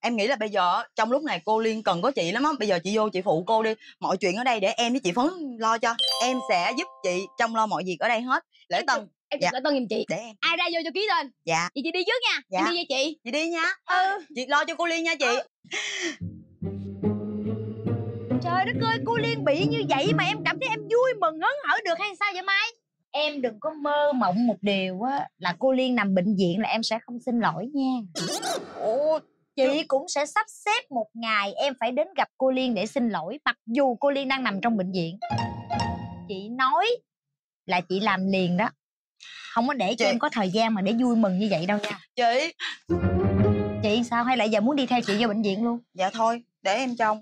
em nghĩ là bây giờ trong lúc này cô Liên cần có chị lắm á. Bây giờ chị vô chị phụ cô đi. Mọi chuyện ở đây để em với chị Phấn lo cho. Em sẽ giúp chị trông lo mọi việc ở đây hết. Lễ Tân. Em dạ. Lễ Tân giùm chị. Để em. Ai ra vô cho ký tên. Dạ. Chị chị đi trước nha. Dạ. Em đi với chị. Chị đi nha. Ừ. Chị lo cho cô Liên nha chị. Ừ. Trời đất ơi, cô Liên bị như vậy mà em cảm thấy em vui mừng hớn hở được hay sao vậy Mai? Em đừng có mơ mộng một điều á, là cô Liên nằm bệnh viện là em sẽ không xin lỗi nha. Ủa, chị cũng sẽ sắp xếp một ngày em phải đến gặp cô Liên để xin lỗi, mặc dù cô Liên đang nằm trong bệnh viện. Chị nói là chị làm liền đó. Không có để cho chị... em có thời gian mà để vui mừng như vậy đâu nha. Chị Chị sao hay là giờ muốn đi theo chị vô bệnh viện luôn? Dạ thôi, để em trông.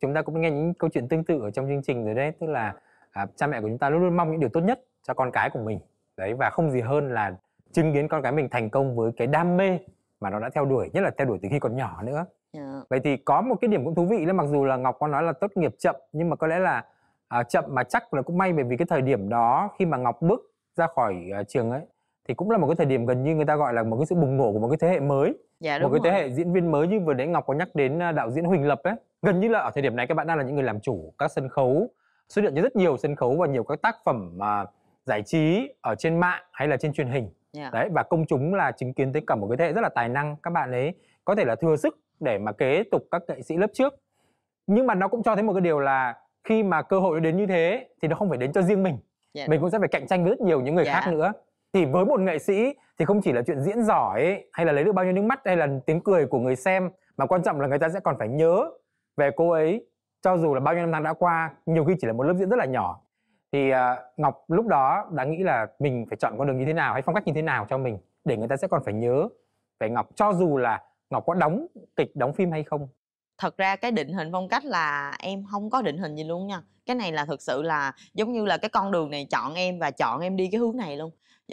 Chúng ta cũng nghe những câu chuyện tương tự ở trong chương trình rồi đấy. Tức là à, cha mẹ của chúng ta luôn luôn mong những điều tốt nhất cho con cái của mình. Đấy, và không gì hơn là chứng kiến con cái mình thành công với cái đam mê mà nó đã theo đuổi, nhất là theo đuổi từ khi còn nhỏ nữa. Yeah. Vậy thì có một cái điểm cũng thú vị là mặc dù là Ngọc có nói là tốt nghiệp chậm, nhưng mà có lẽ là à, chậm mà chắc là cũng may, bởi vì cái thời điểm đó khi mà Ngọc bước ra khỏi à, trường ấy thì cũng là một cái thời điểm gần như người ta gọi là một cái sự bùng nổ của một cái thế hệ mới. Dạ, một cái rồi. Thế hệ diễn viên mới, như vừa đấy Ngọc có nhắc đến đạo diễn Huỳnh Lập ấy. Gần như là ở thời điểm này các bạn đang là những người làm chủ các sân khấu, xuất hiện rất nhiều sân khấu và nhiều các tác phẩm uh, giải trí ở trên mạng hay là trên truyền hình. Dạ. Đấy, và công chúng là chứng kiến tới cả một cái thế hệ rất là tài năng. Các bạn ấy có thể là thừa sức để mà kế tục các nghệ sĩ lớp trước. Nhưng mà nó cũng cho thấy một cái điều là khi mà cơ hội đến như thế thì nó không phải đến cho riêng mình. Dạ. Mình cũng sẽ phải cạnh tranh với rất nhiều những người dạ. khác nữa. Thì với một nghệ sĩ thì không chỉ là chuyện diễn giỏi ấy, hay là lấy được bao nhiêu nước mắt hay là tiếng cười của người xem, mà quan trọng là người ta sẽ còn phải nhớ về cô ấy cho dù là bao nhiêu năm tháng đã qua, nhiều khi chỉ là một lớp diễn rất là nhỏ. Thì uh, Ngọc lúc đó đã nghĩ là mình phải chọn con đường như thế nào hay phong cách như thế nào cho mình để người ta sẽ còn phải nhớ về Ngọc, cho dù là Ngọc có đóng kịch, đóng phim hay không. Thật ra cái định hình phong cách là em không có định hình gì luôn nha. Cái này là thực sự là giống như là cái con đường này chọn em và chọn em đi cái hướng này luôn.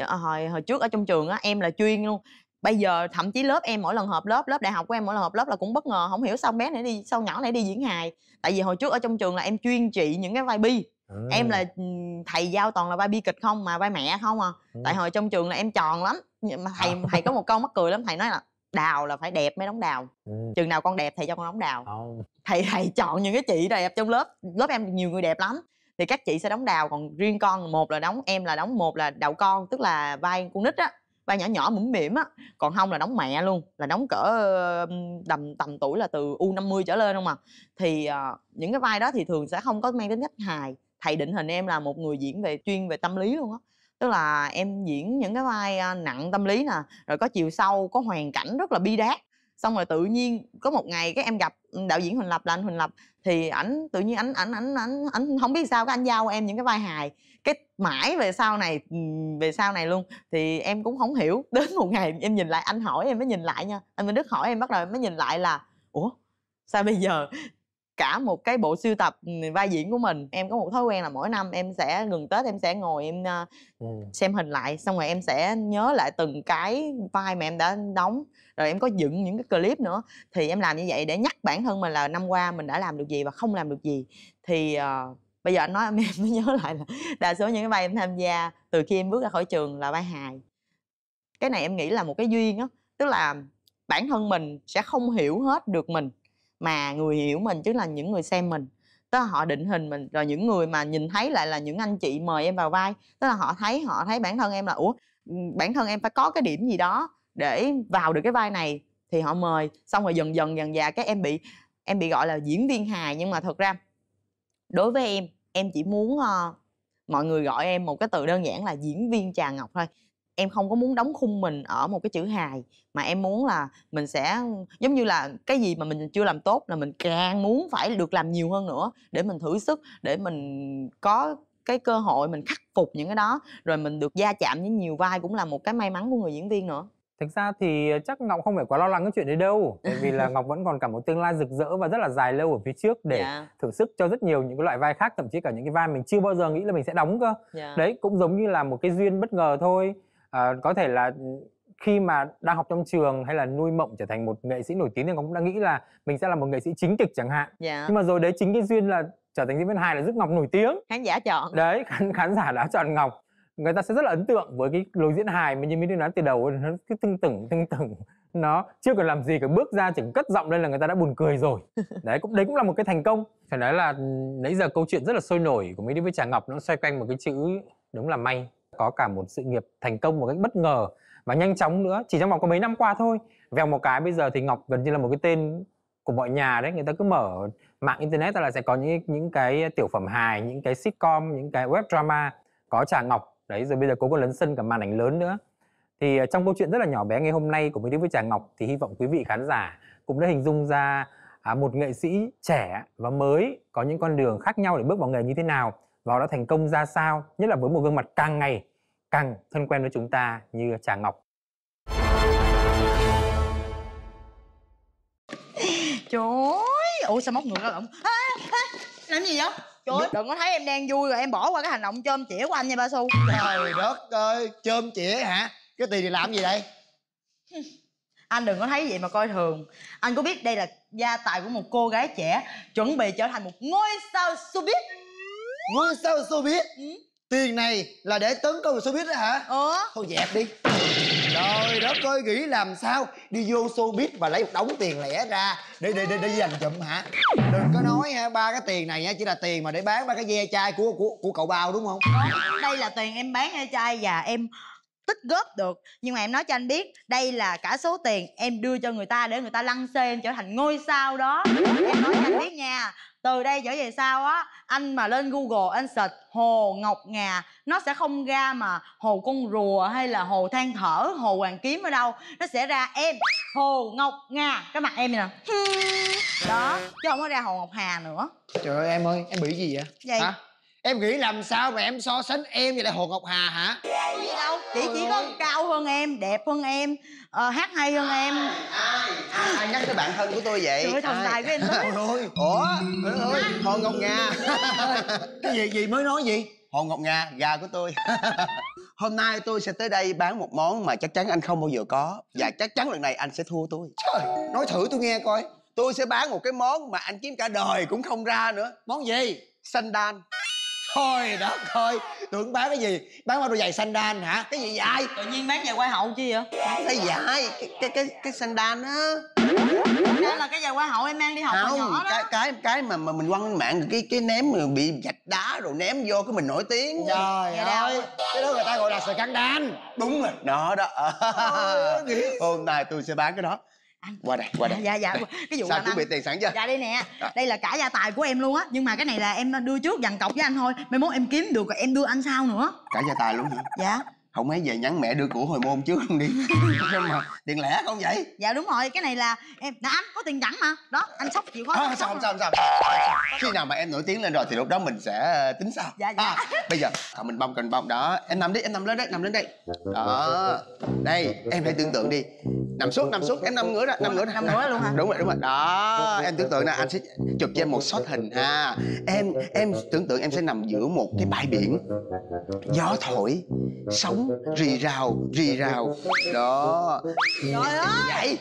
Hồi, hồi trước ở trong trường á, em là chuyên luôn. Bây giờ thậm chí lớp em mỗi lần họp lớp, lớp đại học của em mỗi lần họp lớp là cũng bất ngờ. Không hiểu sao bé này đi, sao nhỏ này đi diễn hài. Tại vì hồi trước ở trong trường là em chuyên trị những cái vai bi. Ừ. Em là thầy giao toàn là vai bi kịch không, mà vai mẹ không à. Ừ. Tại hồi trong trường là em tròn lắm. Nhưng mà thầy, à. thầy có một câu mắc cười lắm, thầy nói là đào là phải đẹp mới đóng đào. Ừ. Chừng nào con đẹp thầy cho con đóng đào. Oh. Thầy thầy chọn những cái chị đẹp trong lớp. Lớp em nhiều người đẹp lắm thì các chị sẽ đóng đào, còn riêng con một là đóng em là đóng một là đầu con, tức là vai con nít á, vai nhỏ nhỏ mũm mỉm á, còn không là đóng mẹ luôn, là đóng cỡ tầm tầm tuổi là từ u năm mươi trở lên không à. Thì uh, những cái vai đó thì thường sẽ không có mang tính cách hài. Thầy định hình em là một người diễn về chuyên về tâm lý luôn á. Tức là em diễn những cái vai nặng tâm lý nè, rồi có chiều sâu, có hoàn cảnh rất là bi đát. Xong rồi tự nhiên có một ngày cái em gặp đạo diễn Huỳnh Lập, là anh Huỳnh Lập thì ảnh tự nhiên ảnh ảnh ảnh ảnh ảnh không biết sao cái anh giao em những cái vai hài. Cái mãi về sau này về sau này luôn thì em cũng không hiểu. Đến một ngày em nhìn lại, anh hỏi em mới nhìn lại nha. Anh Minh Đức hỏi em, bắt đầu em mới nhìn lại là ủa sao bây giờ cả một cái bộ sưu tập vai diễn của mình. Em có một thói quen là mỗi năm em sẽ gần Tết em sẽ ngồi em ừ. xem hình lại, xong rồi em sẽ nhớ lại từng cái vai mà em đã đóng, rồi em có dựng những cái clip nữa. Thì em làm như vậy để nhắc bản thân mình là năm qua mình đã làm được gì và không làm được gì. Thì uh, bây giờ anh nói em mới nhớ lại là đa số những cái vai em tham gia từ khi em bước ra khỏi trường là vai hài. Cái này em nghĩ là một cái duyên á, tức là bản thân mình sẽ không hiểu hết được mình, mà người hiểu mình chứ là những người xem mình. Tức là họ định hình mình, rồi những người mà nhìn thấy lại là những anh chị mời em vào vai. Tức là họ thấy họ thấy bản thân em là ủa, bản thân em phải có cái điểm gì đó để vào được cái vai này thì họ mời. Xong rồi dần dần dần dà cái em bị em bị gọi là diễn viên hài. Nhưng mà thật ra đối với em, em chỉ muốn uh, mọi người gọi em một cái từ đơn giản là diễn viên Trà Ngọc thôi. Em không có muốn đóng khung mình ở một cái chữ hài, mà em muốn là mình sẽ giống như là cái gì mà mình chưa làm tốt là mình càng muốn phải được làm nhiều hơn nữa, để mình thử sức, để mình có cái cơ hội mình khắc phục những cái đó. Rồi mình được va chạm với nhiều vai cũng là một cái may mắn của người diễn viên nữa. Thực ra thì chắc Ngọc không phải quá lo lắng cái chuyện đấy đâu, bởi vì là Ngọc vẫn còn cả một tương lai rực rỡ và rất là dài lâu ở phía trước để yeah. thử sức cho rất nhiều những cái loại vai khác, thậm chí cả những cái vai mình chưa bao giờ nghĩ là mình sẽ đóng cơ. Yeah. Đấy cũng giống như là một cái duyên bất ngờ thôi. À, có thể là khi mà đang học trong trường hay là nuôi mộng trở thành một nghệ sĩ nổi tiếng thì cũng đã nghĩ là mình sẽ là một nghệ sĩ chính kịch chẳng hạn. Dạ. Nhưng mà rồi đấy chính cái duyên là trở thành diễn viên hài là giúp Ngọc nổi tiếng. Khán giả chọn. Đấy, khán, khán giả đã chọn Ngọc. Người ta sẽ rất là ấn tượng với cái lối diễn hài mà như mình đã nói từ đầu, nó cứ tưng tửng tưng tửng, nó chưa cần làm gì cả bước ra chỉ cất giọng lên là người ta đã buồn cười rồi. Đấy cũng đấy cũng là một cái thành công. Phải nói là nãy giờ câu chuyện rất là sôi nổi của mình đi với Trà Ngọc nó xoay quanh một cái chữ đúng là may. Có cả một sự nghiệp thành công một cách bất ngờ và nhanh chóng nữa, chỉ trong vòng có mấy năm qua thôi. Vèo một cái bây giờ thì Ngọc gần như là một cái tên của mọi nhà đấy, người ta cứ mở mạng internet là sẽ có những những cái tiểu phẩm hài, những cái sitcom, những cái web drama có Trà Ngọc đấy, rồi bây giờ cô có lấn sân cả màn ảnh lớn nữa. Thì trong câu chuyện rất là nhỏ bé ngày hôm nay của mình đến với Trà Ngọc thì hy vọng quý vị khán giả cũng đã hình dung ra một nghệ sĩ trẻ và mới có những con đường khác nhau để bước vào nghề như thế nào và đã thành công ra sao, nhất là với một gương mặt càng ngày càng thân quen với chúng ta như Trà Ngọc. Trời ơi, ủa sao móc ngược ra lộn? À, à, làm gì vậy? Trời ơi, đừng có thấy em đang vui rồi em bỏ qua cái hành động chôm chĩa của anh nha Ba Su. Trời đất ơi, chôm chĩa hả? Cái tiền thì làm gì đây? Anh đừng có thấy vậy mà coi thường. Anh có biết đây là gia tài của một cô gái trẻ chuẩn bị trở thành một ngôi sao showbiz. Ngôi sao showbiz? Ừ. Tiền này là để tấn công showbiz đó hả? Ờ. Thôi dẹp đi. Trời đất ơi, nghĩ làm sao đi vô showbiz và lấy một đống tiền lẻ ra để để để, để dành dụm hả? Đừng có nói ha, ba cái tiền này chỉ là tiền mà để bán ba cái ve chai của của của cậu Bao đúng không? Đó, đây là tiền em bán ve chai và em tích góp được, nhưng mà em nói cho anh biết đây là cả số tiền em đưa cho người ta để người ta lăn xê em trở thành ngôi sao đó. Em nói cho anh biết nha, từ đây trở về sau á, anh mà lên Google anh search Hồ Ngọc Hà nó sẽ không ra mà Hồ Con Rùa hay là Hồ Than Thở, Hồ Hoàng Kiếm ở đâu, nó sẽ ra em Hồ Ngọc Hà, cái mặt em nè đó, chứ không có ra Hồ Ngọc Hà nữa. Trời ơi em ơi, em bị gì vậy? Vậy hả? Em nghĩ làm sao mà em so sánh em với lại Hồ Ngọc Hà hả? Gì đâu, chị Ôi chỉ có ơi. Cao hơn em, đẹp hơn em, ờ, hát hay hơn em. Ai, ai, ai, ai nhắc tới bạn thân của tôi vậy? Trời ơi, thần tài của em tới. Ôi, ủa, trời ơi, Hồ Ngọc Hà. Cái gì, gì mới nói gì? Hồ Ngọc Hà, gà của tôi. Hôm nay tôi sẽ tới đây bán một món mà chắc chắn anh không bao giờ có. Và chắc chắn lần này anh sẽ thua tôi. Trời, nói thử tôi nghe coi. Tôi sẽ bán một cái món mà anh kiếm cả đời cũng không ra nữa. Món gì? Sanh đan. Thôi đó thôi, tưởng bán cái gì? Bán bao đôi giày sandal hả? Cái gì vậy? Tự nhiên bán giày hoa hậu chi vậy? Cái giày, cái cái cái, cái sandal á. Đó là cái giày hoa hậu em mang đi học hồi nhỏ đó. Cái cái cái mà mà mình quăng lên mạng cái cái ném mà bị vạch đá rồi ném vô cái mình nổi tiếng. Trời ơi, cái đó người ta gọi là scandal. Đúng rồi. Đó đó. Hôm nay tôi sẽ bán cái đó. Anh. Qua đây, qua đây. Dạ dạ. Đây. Cái vụ sao chuẩn bị tiền sẵn chưa? Dạ đây nè. Đó. Đây là cả gia tài của em luôn á, nhưng mà cái này là em đưa trước dằn cọc với anh thôi. Mai mốt em kiếm được rồi em đưa anh sau nữa. Cả gia tài luôn hả? Dạ. Không mấy về nhắn mẹ đưa của hồi môn trước không đi. Nhưng mà tiền lẻ không vậy? Dạ đúng rồi, cái này là em đã có tiền sẵn mà. Đó, anh sốc chịu khó. À, sao sao sao. Khi nào mà em nổi tiếng lên rồi thì lúc đó mình sẽ tính sau. Dạ dạ. À, bây giờ mình bông cần bông đó. Em nằm đi, em nằm lên đấy, nằm lên đây. Đó. Đây, em hãy tưởng tượng đi. Nằm xuống, nằm xuống, em nằm ngửa ra, nằm ngửa ra. Nằm ngửa luôn hả? Đúng rồi, đúng rồi. Đó, em tưởng tượng nè, anh sẽ chụp cho em một shot hình ha. Em em tưởng tượng em sẽ nằm giữa một cái bãi biển. Gió thổi, sóng rì rào rì rào đó. Trời ơi, vậy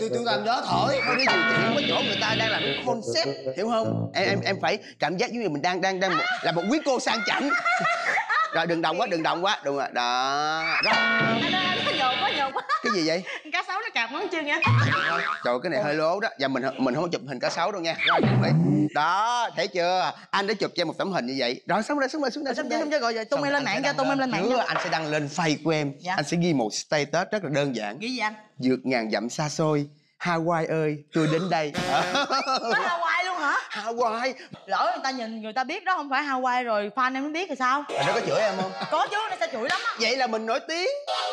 tôi tôi làm gió thổi không đi, chuyện có chỗ người ta đang làm cái concept hiểu không? Em em em phải cảm giác như mình đang đang đang một, là một quý cô sang chảnh. Rồi đừng động quá, đừng động quá, đúng rồi đó. Cái gì vậy? Cá sấu nó cạp ngón chân nha. Trời, cái này hơi lố đó. Và mình mình không chụp hình cá sấu đâu nha. Rồi chuẩn bị. Đó, thấy chưa? Anh đã chụp cho em một tấm hình như vậy. Rồi xong rồi, xong rồi, xong rồi, xong rồi, xong rồi, rồi, rồi tung em lên mạng cho, tung em lên mạng cho. Anh sẽ đăng lên face của em. Dạ. Anh sẽ ghi một status rất là đơn giản. Ghi gì anh? Vượt ngàn dặm xa xôi, Hawaii ơi, tôi đến đây. Tới Hawaii luôn hả? Hawaii. Lỡ người ta nhìn người ta biết đó không phải Hawaii rồi fan em mới biết thì sao? Rồi nó có chửi em không? Có chứ, nó sẽ chửi lắm á. Vậy là mình nổi tiếng.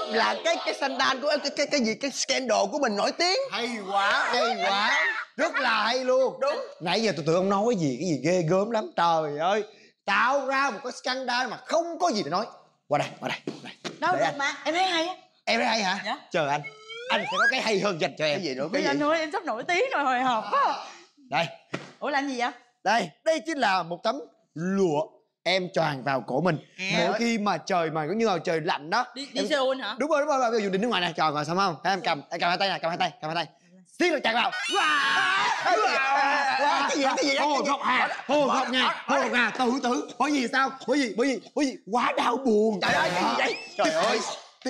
Là cái cái scandal của em, cái cái cái gì cái scandal của mình nổi tiếng. Hay quá, hay quá. Rất là hay luôn. Đúng. Nãy giờ tụi tụi ông nói gì cái gì ghê gớm lắm. Trời ơi, tạo ra một cái scandal mà không có gì để nói. Qua đây, qua đây, qua đây. Đâu được mà, em thấy hay á. Em thấy hay hả? Dạ. Chờ anh. Anh sẽ có cái hay hơn dành cho em. Cái gì nữa? Cái gì? Anh ơi, em sắp nổi tiếng rồi, hồi hộp quá. Đây. Ủa làm gì vậy? Đây, đây chính là một tấm lụa. em choàng vào cổ mình à. Mỗi khi mà trời mà cũng như là trời lạnh đó đi, đi em... Seoul hả? Đúng rồi, đúng rồi, bây giờ dùng đỉnh nước ngoài này choàng vào xong không? Thấy em cầm, em cầm hai tay nè, cầm hai tay, cầm hai tay xiết rồi chặt vào. Cái gì cái gì Hồ Ngọc Hà, Hồ Ngọc Hà, Hồ Ngọc Hà tự tử. Bởi vì sao? Bởi vì bởi vì bởi vì quá đau buồn. Trời ơi, cái gì vậy? Trời ơi,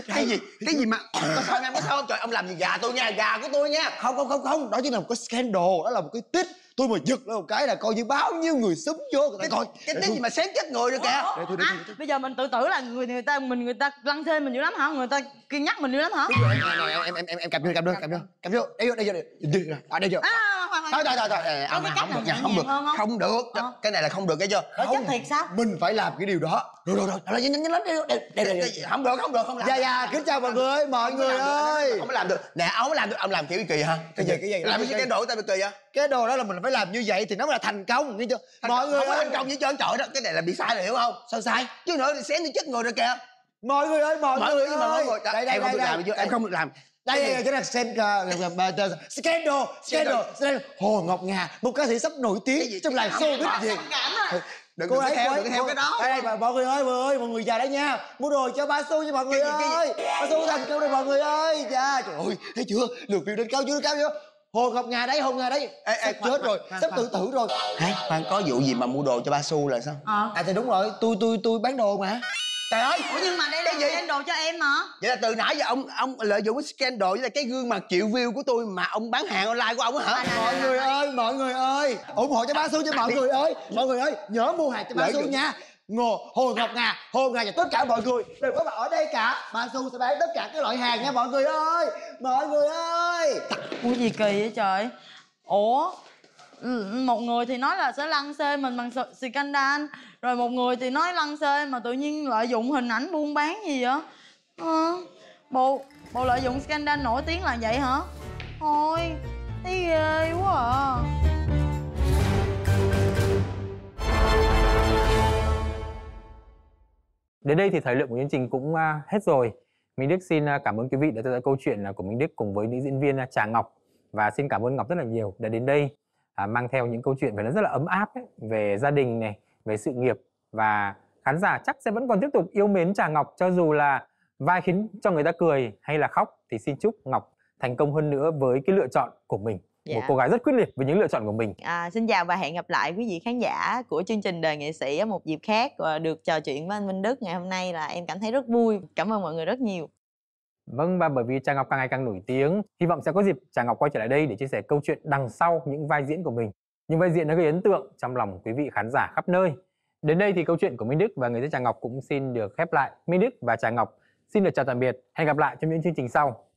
cái gì cái gì mà có sao em có sao không? Trời, ông làm gì gà tôi nha, gà của tôi nha. Không không không không, đó chính là một cái scandal, đó là một cái tích. Tôi mà giật lên một cái là coi như bao nhiêu người xúm vô người ta coi cái tích gì mà xém chết người rồi kìa. Bây giờ mình tự tử là người người ta mình người ta lăng thêm mình nhiều lắm hả? Người ta kiên nhắc mình nhiều lắm hả? Em em em em cầm vô, cầm vô, cầm vô, cầm vô, đây vô, đây vô, đây vô, à đây vô. Thôi thôi thôi thôi, không được, không được, không được, cái này là không được, cái chưa? Chắc thiệt sao? Mình phải làm cái điều đó. Rồi rồi rồi, rồi nhanh nhanh lên, đây đây, không được, không được, không làm. Dạ dạ, kính chào mọi người, mọi người ơi. Không có làm được, nè, ông làm được, ông làm kiểu kỳ hả? Cái gì cái gì? Làm cái đồ tao bị kỳ vậy? Cái đồ đó là mình phải làm như vậy thì nó mới là thành công, nghe chưa? Mọi người không có thành công với trơn trọi đó, cái này là bị sai rồi hiểu không? Sao sai? Chứ nữa thì xén như chết người rồi kìa. Mọi người ơi, mọi người ơi. Đây đây đây, em không được làm. Đây cái là scandal, scandal, scandal. Hồ Ngọc Hà, một ca sĩ sắp nổi tiếng trong làng showbiz Việt. Đừng có theo, đừng theo cái đó. Đây đây, mọi người ơi, mọi người, mọi người già đấy nha. Mua đồ cho ba xu cho mọi người ơi. Ba xu thành công rồi mọi người ơi. Trời ơi, thấy chưa? Lượt view lên cao chưa? Cao chưa? Hồ Ngọc Hà đấy, Hồ Ngọc Hà đấy. Ê, ê, chết rồi, sắp tự tử rồi. Hả? Khoan, có vụ gì mà mua đồ cho ba xu là sao? À thì đúng rồi, tôi tôi tôi bán đồ mà. Trời ơi! Ủa nhưng mà đây là scandal cho em hả? Vậy là từ nãy giờ ông ông lợi dụng cái scandal với là cái gương mặt triệu view của tôi mà ông bán hàng online của ông á hả? À, mọi à, người à. ơi! Mọi người ơi! ủng hộ cho ba xu cho mọi người ơi! Mọi người ơi! Nhớ mua hàng cho ba xu nha! Ngô, Hồ Ngọc Hà, Hồ Ngọc Hà và tất cả mọi người đều có mặt ở đây cả. Ba xu sẽ bán tất cả các loại hàng nha mọi người ơi! Mọi người ơi! Ủa gì kỳ vậy trời? Ủa? Một người thì nói là sẽ lăng xê mình bằng scandal, rồi một người thì nói lăng xê mà tự nhiên lợi dụng hình ảnh buôn bán gì vậy? À, bộ bộ lợi dụng scandal nổi tiếng là vậy hả? Thôi thấy ghê quá à. Đến đây thì thời lượng của chương trình cũng hết rồi. Minh Đức xin cảm ơn quý vị đã theo dõi câu chuyện của Minh Đức cùng với nữ diễn viên Trà Ngọc, và xin cảm ơn Ngọc rất là nhiều đã đến đây. À, mang theo những câu chuyện về nó rất là ấm áp ấy, về gia đình này, về sự nghiệp, và khán giả chắc sẽ vẫn còn tiếp tục yêu mến Trà Ngọc cho dù là vai khiến cho người ta cười hay là khóc. Thì xin chúc Ngọc thành công hơn nữa với cái lựa chọn của mình. Dạ. Một cô gái rất quyết liệt với những lựa chọn của mình. À, xin chào và hẹn gặp lại quý vị khán giả của chương trình Đời Nghệ Sỹ ở một dịp khác. Và được trò chuyện với anh Minh Đức ngày hôm nay là em cảm thấy rất vui. Cảm ơn mọi người rất nhiều. Vâng, và bởi vì Trà Ngọc càng ngày càng nổi tiếng, hy vọng sẽ có dịp Trà Ngọc quay trở lại đây để chia sẻ câu chuyện đằng sau những vai diễn của mình, những vai diễn đã gây ấn tượng trong lòng quý vị khán giả khắp nơi. Đến đây thì câu chuyện của Minh Đức và người diễn Trà Ngọc cũng xin được khép lại. Minh Đức và Trà Ngọc xin được chào tạm biệt, hẹn gặp lại trong những chương trình sau.